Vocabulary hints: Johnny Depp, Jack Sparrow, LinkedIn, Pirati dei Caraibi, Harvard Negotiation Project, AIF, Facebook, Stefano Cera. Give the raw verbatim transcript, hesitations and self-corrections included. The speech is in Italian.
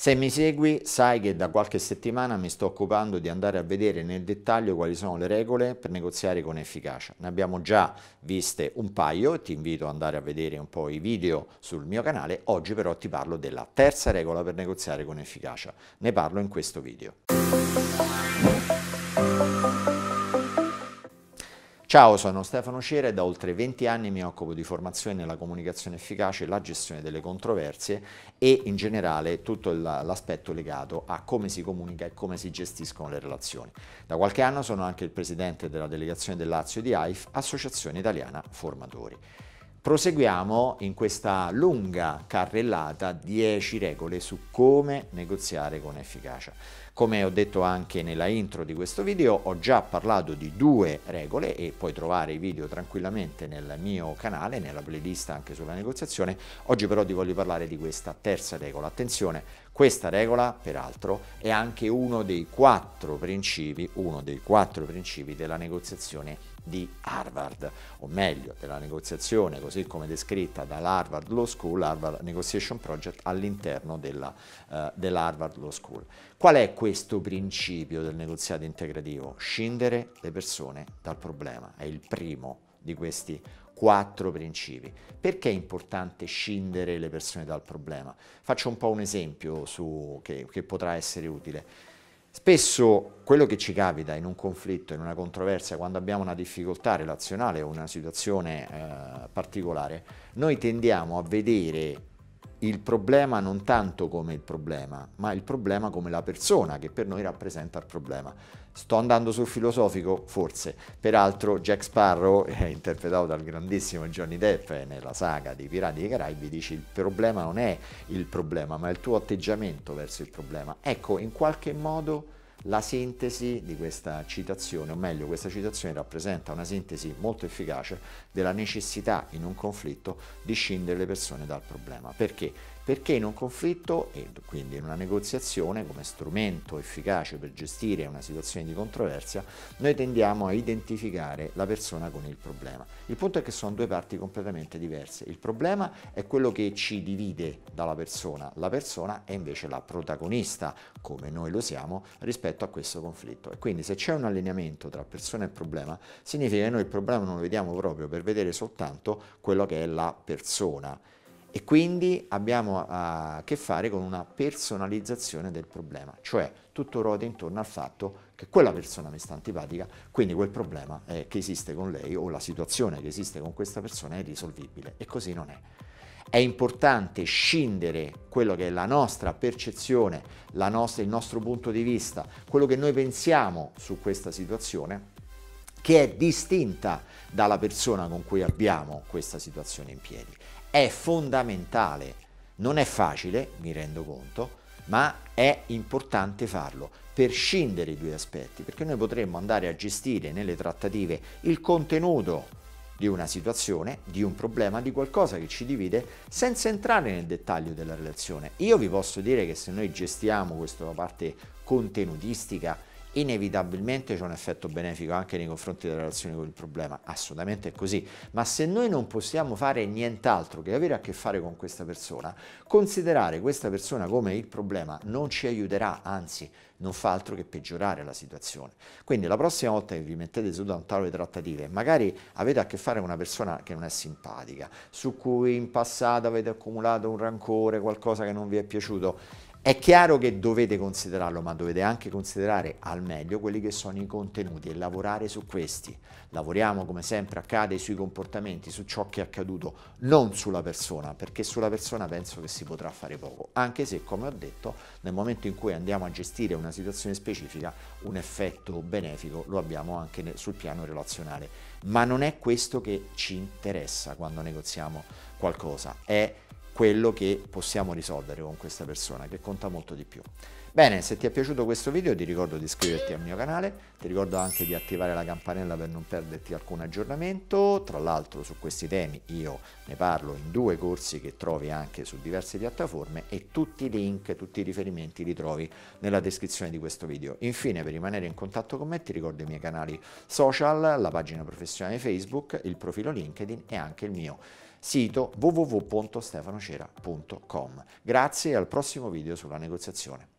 Se mi segui, sai che da qualche settimana mi sto occupando di andare a vedere nel dettaglio quali sono le regole per negoziare con efficacia. Ne abbiamo già viste un paio e ti invito ad andare a vedere un po' i video sul mio canale. Oggi però ti parlo della terza regola per negoziare con efficacia. Ne parlo in questo video. Ciao, sono Stefano Cera e da oltre venti anni mi occupo di formazione nella comunicazione efficace, la gestione delle controversie e in generale tutto l'aspetto legato a come si comunica e come si gestiscono le relazioni. Da qualche anno sono anche il presidente della delegazione del Lazio di A I F, Associazione Italiana Formatori. Proseguiamo in questa lunga carrellata dieci regole su come negoziare con efficacia. Come ho detto anche nella intro di questo video, ho già parlato di due regole e puoi trovare i video tranquillamente nel mio canale, nella playlist anche sulla negoziazione. Oggi però ti voglio parlare di questa terza regola. Attenzione, questa regola peraltro è anche uno dei quattro principi, uno dei quattro principi della negoziazione di Harvard, o meglio della negoziazione così come descritta dall'Harvard Law School, Harvard Negotiation Project, all'interno della, eh, dell'Harvard Law School. Qual è questo principio del negoziato integrativo? Scindere le persone dal problema, è il primo di questi quattro principi. Perché è importante scindere le persone dal problema? Faccio un po' un esempio su, che, che potrà essere utile. Spesso quello che ci capita in un conflitto, in una controversia, quando abbiamo una difficoltà relazionale o una situazione eh, particolare, noi tendiamo a vedere il problema non tanto come il problema, ma il problema come la persona che per noi rappresenta il problema. Sto andando sul filosofico? Forse. Peraltro Jack Sparrow, eh, interpretato dal grandissimo Johnny Depp eh, nella saga dei Pirati dei Caraibi, dice il problema non è il problema, ma il tuo atteggiamento verso il problema. Ecco, in qualche modo la sintesi di questa citazione, o meglio, questa citazione rappresenta una sintesi molto efficace della necessità in un conflitto di scindere le persone dal problema. Perché? Perché in un conflitto e quindi in una negoziazione come strumento efficace per gestire una situazione di controversia, noi tendiamo a identificare la persona con il problema. Il punto è che sono due parti completamente diverse. Il problema è quello che ci divide dalla persona, la persona è invece la protagonista, come noi lo siamo, rispetto a questo conflitto. E quindi se c'è un allineamento tra persona e problema, significa che noi il problema non lo vediamo proprio per vedere soltanto quello che è la persona. E quindi abbiamo a che fare con una personalizzazione del problema, cioè tutto ruota intorno al fatto che quella persona mi sta antipatica, quindi quel problema eh, che esiste con lei o la situazione che esiste con questa persona è irrisolvibile, e così non è. È importante scindere quello che è la nostra percezione, la nostra, il nostro punto di vista, quello che noi pensiamo su questa situazione, che è distinta dalla persona con cui abbiamo questa situazione in piedi. È fondamentale, non è facile, mi rendo conto, ma è importante farlo per scindere i due aspetti, perché noi potremmo andare a gestire nelle trattative il contenuto di una situazione, di un problema, di qualcosa che ci divide, senza entrare nel dettaglio della relazione. Io vi posso dire che se noi gestiamo questa parte contenutistica, inevitabilmente c'è un effetto benefico anche nei confronti della relazione con il problema, assolutamente è così, ma se noi non possiamo fare nient'altro che avere a che fare con questa persona, considerare questa persona come il problema non ci aiuterà, anzi non fa altro che peggiorare la situazione. Quindi la prossima volta che vi mettete seduti a un tavolo di trattative, magari avete a che fare con una persona che non è simpatica, su cui in passato avete accumulato un rancore, qualcosa che non vi è piaciuto, è chiaro che dovete considerarlo, ma dovete anche considerare al meglio quelli che sono i contenuti e lavorare su questi. Lavoriamo, come sempre accade, sui comportamenti, su ciò che è accaduto, non sulla persona, perché sulla persona penso che si potrà fare poco, anche se, come ho detto, nel momento in cui andiamo a gestire una situazione specifica, un effetto benefico lo abbiamo anche sul piano relazionale. Ma non è questo che ci interessa quando negoziamo qualcosa, è quello che possiamo risolvere con questa persona, che conta molto di più. Bene, se ti è piaciuto questo video ti ricordo di iscriverti al mio canale, ti ricordo anche di attivare la campanella per non perderti alcun aggiornamento. Tra l'altro su questi temi io ne parlo in due corsi che trovi anche su diverse piattaforme e tutti i link, tutti i riferimenti li trovi nella descrizione di questo video. Infine, per rimanere in contatto con me, ti ricordo i miei canali social, la pagina professionale Facebook, il profilo LinkedIn e anche il mio sito w w w punto stefanocera punto com. Grazie e al prossimo video sulla negoziazione.